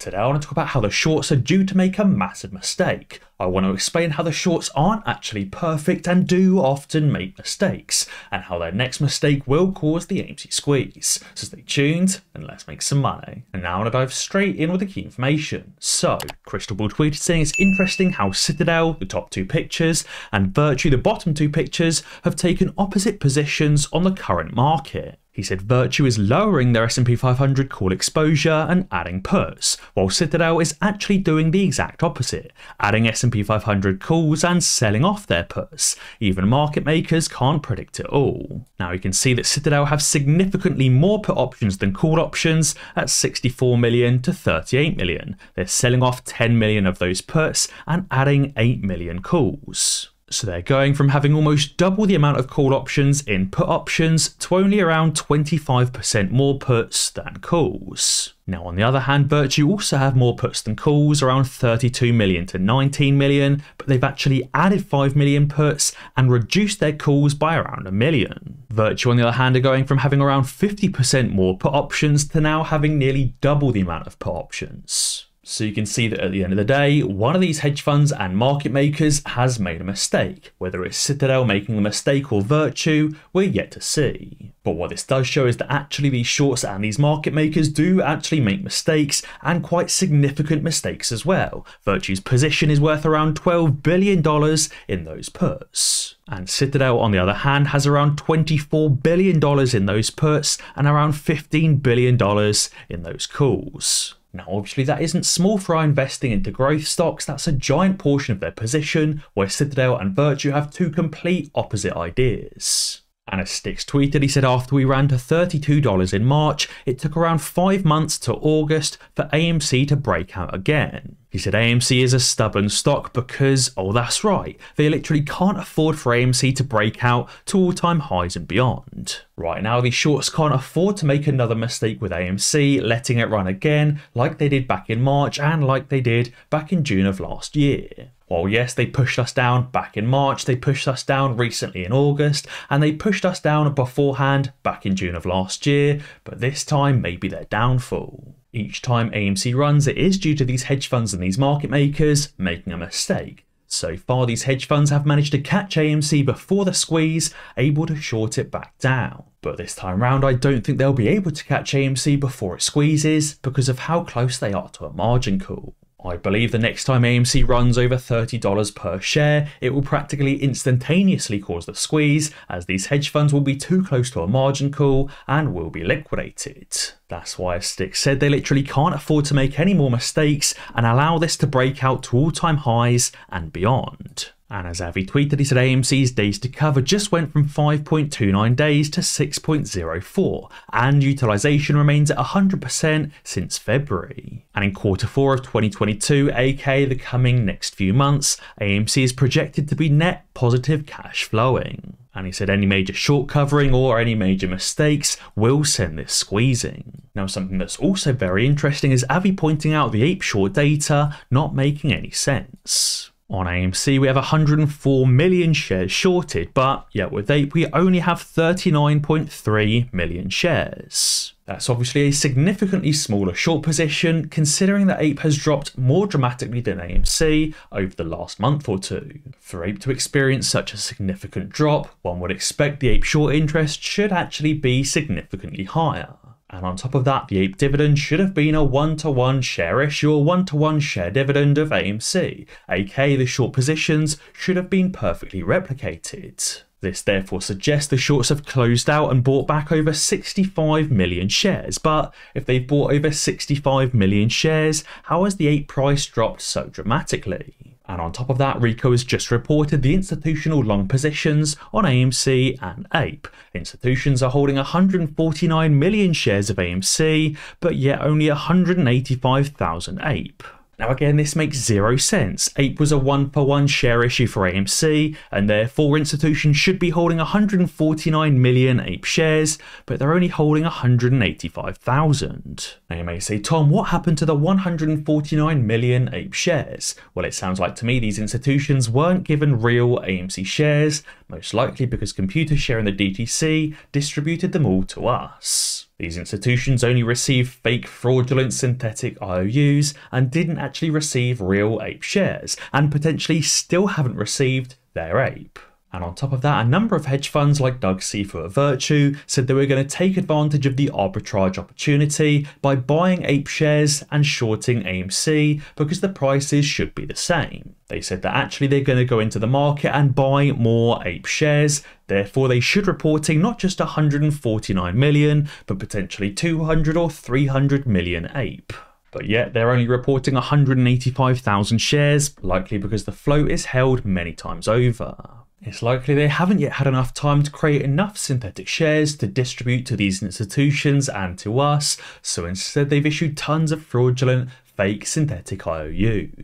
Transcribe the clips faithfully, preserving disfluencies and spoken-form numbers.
Today I want to talk about how the shorts are due to make a massive mistake. I want to explain how the shorts aren't actually perfect and do often make mistakes, and how their next mistake will cause the A M C squeeze. So stay tuned and let's make some money. And now I want to dive straight in with the key information. So Crystalbull tweeted saying it's interesting how Citadel, the top two pictures, and Virtu, the bottom two pictures, have taken opposite positions on the current market. He said Virtu is lowering their S and P five hundred call exposure and adding puts, while Citadel is actually doing the exact opposite, adding S and P five hundred calls and selling off their puts. Even market makers can't predict it all. Now you can see that Citadel have significantly more put options than call options at sixty-four million to thirty-eight million. They're selling off ten million of those puts and adding eight million calls. So they're going from having almost double the amount of call options in put options to only around twenty-five percent more puts than calls. Now on the other hand, Virtu also have more puts than calls, around thirty-two million to nineteen million, but they've actually added five million puts and reduced their calls by around a million. Virtu on the other hand are going from having around fifty percent more put options to now having nearly double the amount of put options. So you can see that at the end of the day, one of these hedge funds and market makers has made a mistake. Whether it's Citadel making the mistake or Virtu, we're yet to see. But what this does show is that actually these shorts and these market makers do actually make mistakes, and quite significant mistakes as well. Virtu's position is worth around twelve billion dollars in those puts. And Citadel on the other hand has around twenty-four billion dollars in those puts and around fifteen billion dollars in those calls. Now obviously that isn't small fry investing into growth stocks, that's a giant portion of their position, where Citadel and Virtu have two complete opposite ideas. And as Stix tweeted, he said after we ran to thirty-two dollars in March, it took around five months to August for A M C to break out again. He said A M C is a stubborn stock because, oh that's right, they literally can't afford for A M C to break out to all-time highs and beyond. Right now these shorts can't afford to make another mistake with A M C, letting it run again like they did back in March and like they did back in June of last year. Well, yes, they pushed us down back in March, they pushed us down recently in August, and they pushed us down beforehand back in June of last year, but this time may be their downfall. Each time A M C runs, it is due to these hedge funds and these market makers making a mistake. So far, these hedge funds have managed to catch A M C before the squeeze, able to short it back down. But this time round, I don't think they'll be able to catch A M C before it squeezes because of how close they are to a margin call. I believe the next time A M C runs over thirty dollars per share, it will practically instantaneously cause the squeeze, as these hedge funds will be too close to a margin call and will be liquidated. That's why, as Stix said, they literally can't afford to make any more mistakes and allow this to break out to all-time highs and beyond. And as Avi tweeted, he said A M C's days to cover just went from five point two nine days to six point zero four, and utilisation remains at one hundred percent since February. And in quarter four of twenty twenty-two, aka the coming next few months, A M C is projected to be net positive cash flowing. And he said any major short covering or any major mistakes will send this squeezing. Now something that's also very interesting is Avi pointing out the ape short data not making any sense. On A M C we have one hundred four million shares shorted, but yet with ape we only have thirty-nine point three million shares. That's obviously a significantly smaller short position, considering that ape has dropped more dramatically than A M C over the last month or two. For ape to experience such a significant drop, one would expect the ape short interest should actually be significantly higher. And on top of that, the ape dividend should have been a one-to-one share issue or one-to-one share dividend of A M C, aka the short positions should have been perfectly replicated. This therefore suggests the shorts have closed out and bought back over sixty-five million shares, but if they've bought over sixty-five million shares, how has the ape price dropped so dramatically? And on top of that, Rico has just reported the institutional long positions on A M C and ape. Institutions are holding one hundred forty-nine million shares of A M C, but yet only one hundred eighty-five thousand ape. Now again, this makes zero sense. ape was a one-for-one share issue for A M C, and therefore institutions should be holding one hundred forty-nine million ape shares, but they're only holding one hundred eighty-five thousand. Now you may say, Tom, what happened to the one hundred forty-nine million ape shares? Well, it sounds like to me these institutions weren't given real A M C shares, most likely because computers sharing the D T C distributed them all to us. These institutions only received fake fraudulent synthetic I O Us and didn't actually receive real ape shares, and potentially still haven't received their ape. And on top of that, a number of hedge funds like Doug Cifu at Virtu said they were going to take advantage of the arbitrage opportunity by buying ape shares and shorting A M C because the prices should be the same. They said that actually they're going to go into the market and buy more ape shares, therefore they should be reporting not just one hundred forty-nine million, but potentially two hundred or three hundred million ape. But yet they're only reporting one hundred eighty-five thousand shares, likely because the float is held many times over. It's likely they haven't yet had enough time to create enough synthetic shares to distribute to these institutions and to us, so instead they've issued tons of fraudulent, fake synthetic I O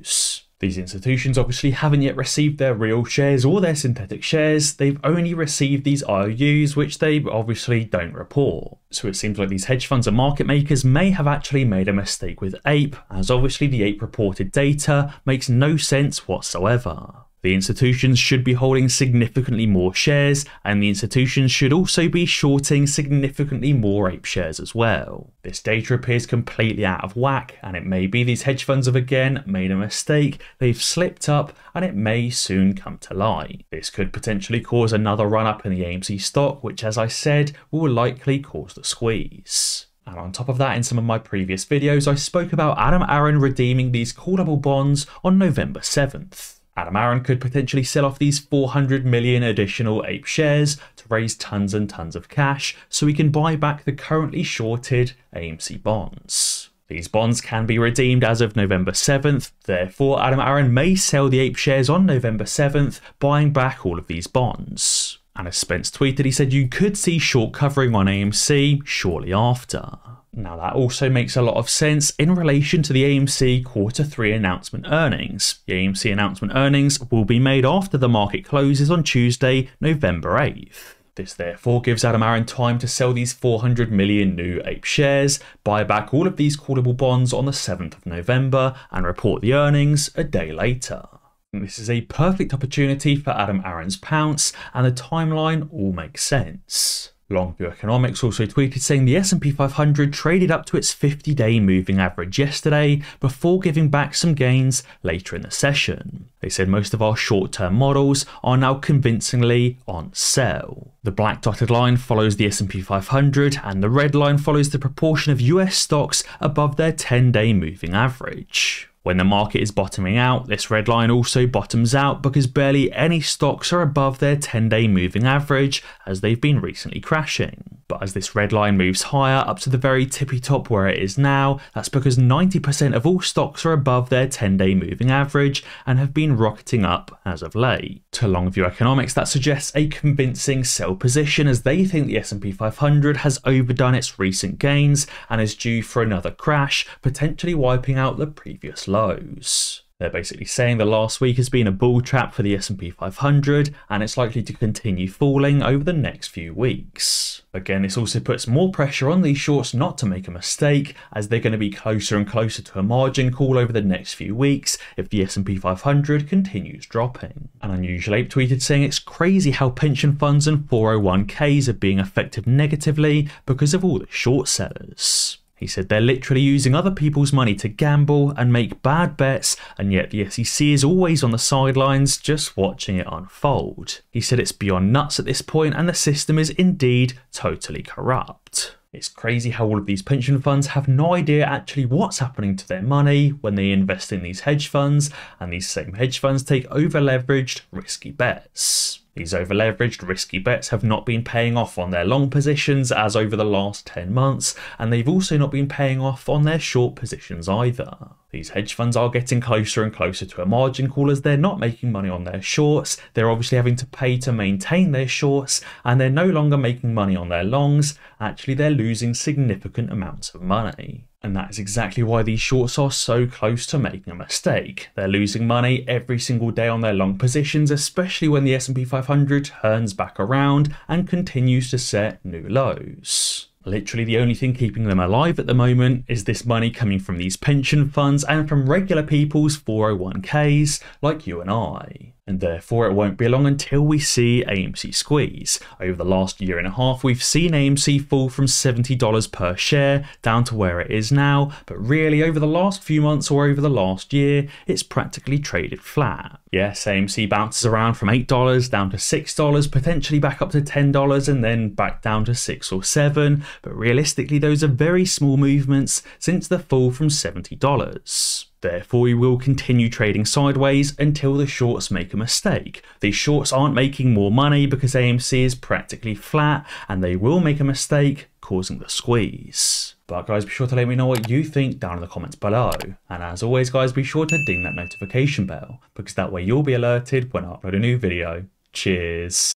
Us. These institutions obviously haven't yet received their real shares or their synthetic shares, they've only received these I O Us which they obviously don't report. So it seems like these hedge funds and market makers may have actually made a mistake with Ape, as obviously the Ape reported data makes no sense whatsoever. The institutions should be holding significantly more shares, and the institutions should also be shorting significantly more ape shares as well. This data appears completely out of whack, and it may be these hedge funds have again made a mistake, they've slipped up, and it may soon come to light. This could potentially cause another run-up in the A M C stock, which, as I said, will likely cause the squeeze. And on top of that, in some of my previous videos, I spoke about Adam Aron redeeming these callable bonds on November seventh. Adam Aron could potentially sell off these four hundred million additional ape shares to raise tons and tons of cash so he can buy back the currently shorted A M C bonds. These bonds can be redeemed as of November seventh, therefore Adam Aron may sell the ape shares on November seventh, buying back all of these bonds. And as Spence tweeted, he said you could see short covering on A M C shortly after. Now that also makes a lot of sense in relation to the A M C quarter three announcement earnings. The A M C announcement earnings will be made after the market closes on Tuesday, November eighth. This therefore gives Adam Aron time to sell these four hundred million new ape shares, buy back all of these callable bonds on the seventh of November and report the earnings a day later. This is a perfect opportunity for Adam Aron's pounce and the timeline all makes sense. Longview Economics also tweeted saying the S and P five hundred traded up to its fifty day moving average yesterday before giving back some gains later in the session. They said most of our short-term models are now convincingly on sell. The black dotted line follows the S and P five hundred and the red line follows the proportion of U S stocks above their ten day moving average. When the market is bottoming out, this red line also bottoms out because barely any stocks are above their ten day moving average as they've been recently crashing. But as this red line moves higher up to the very tippy top where it is now, that's because ninety percent of all stocks are above their ten day moving average and have been rocketing up as of late. To Longview Economics, that suggests a convincing sell position as they think the S and P five hundred has overdone its recent gains and is due for another crash, potentially wiping out the previous low. Lows. They're basically saying the last week has been a bull trap for the S and P five hundred and it's likely to continue falling over the next few weeks. Again, this also puts more pressure on these shorts not to make a mistake as they're going to be closer and closer to a margin call over the next few weeks if the S and P five hundred continues dropping. An Unusual Ape tweeted saying it's crazy how pension funds and four oh one Ks are being affected negatively because of all the short sellers. He said they're literally using other people's money to gamble and make bad bets, and yet the S E C is always on the sidelines just watching it unfold. He said it's beyond nuts at this point and the system is indeed totally corrupt. It's crazy how all of these pension funds have no idea actually what's happening to their money when they invest in these hedge funds, and these same hedge funds take over-leveraged, risky bets. These over-leveraged, risky bets have not been paying off on their long positions as over the last ten months, and they've also not been paying off on their short positions either. These hedge funds are getting closer and closer to a margin call as they're not making money on their shorts, they're obviously having to pay to maintain their shorts, and they're no longer making money on their longs, actually they're losing significant amounts of money. And that is exactly why these shorts are so close to making a mistake. They're losing money every single day on their long positions, especially when the S and P five hundred turns back around and continues to set new lows. Literally the only thing keeping them alive at the moment is this money coming from these pension funds and from regular people's four oh one Ks like you and I. and therefore it won't be long until we see A M C squeeze. Over the last year and a half, we've seen A M C fall from seventy dollars per share down to where it is now, but really over the last few months or over the last year, it's practically traded flat. Yes, A M C bounces around from eight dollars down to six dollars, potentially back up to ten dollars and then back down to six or seven, but realistically those are very small movements since the fall from seventy dollars. Therefore, we will continue trading sideways until the shorts make a mistake. These shorts aren't making more money because A M C is practically flat, and they will make a mistake, causing the squeeze. But guys, be sure to let me know what you think down in the comments below. And as always guys, be sure to ding that notification bell, because that way you'll be alerted when I upload a new video. Cheers.